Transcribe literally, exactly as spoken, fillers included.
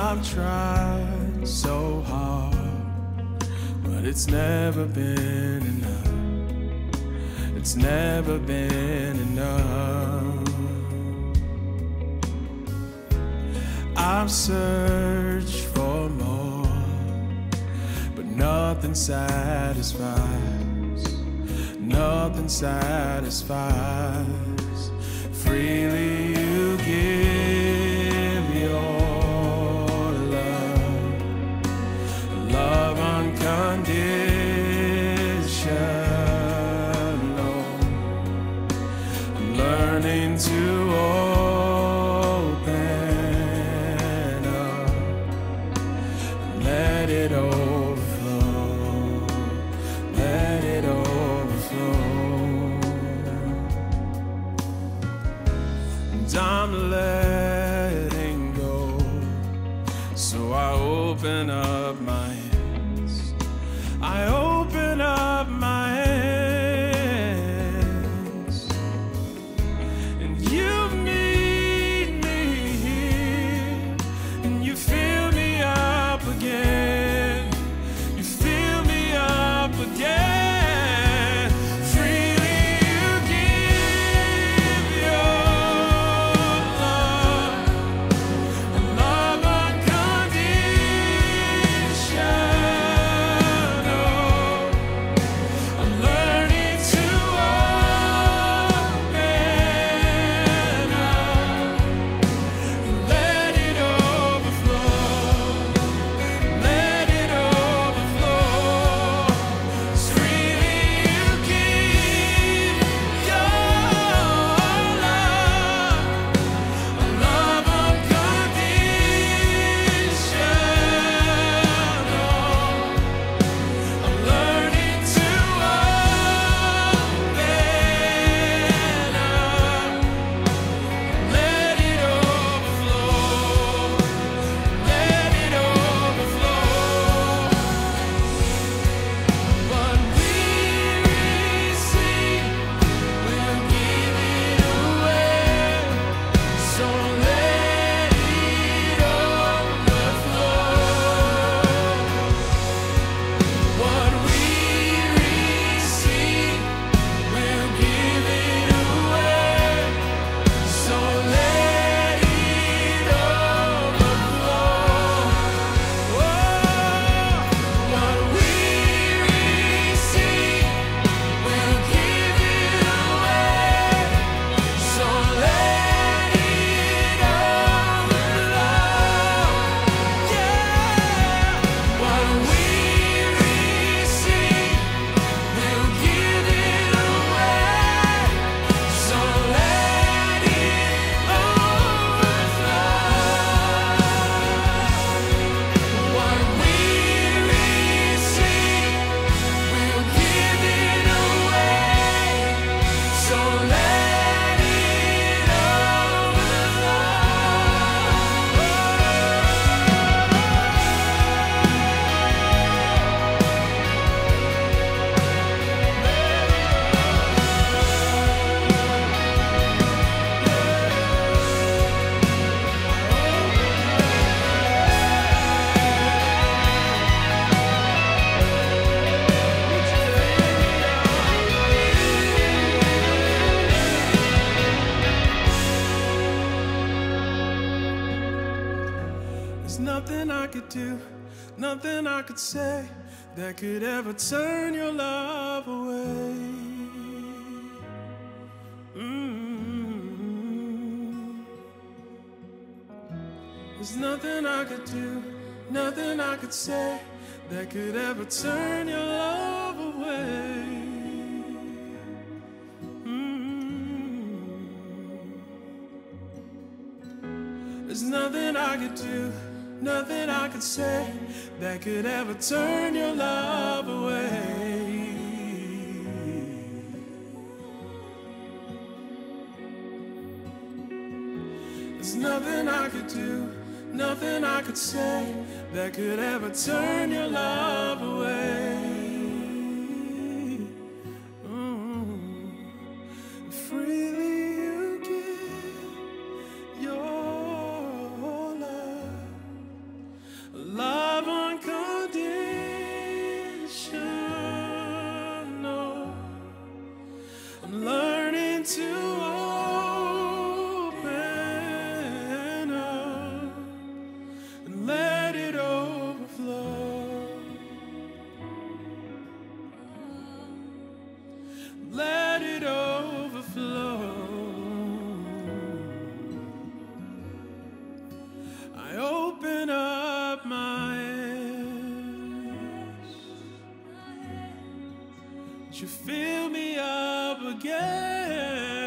I've tried so hard, but it's never been enough. It's never been enough. I've searched for more, but nothing satisfies. Nothing satisfies. Freely you give your love, love unconditional. I'm learning to open up and let it overflow, let it overflow. I'm letting go, so I open up my hands. I open up my hands, and you meet me here, and you fill me up again. You fill me up again. There's nothing I could do, nothing I could say that could ever turn your love away. Mm-hmm. There's nothing I could do, nothing I could say that could ever turn your love away. Mm-hmm. There's nothing I could do, nothing I could say that could ever turn your love away. There's nothing I could do, nothing I could say that could ever turn your love away. Mm-hmm. Freely you give your love. you fill me up again.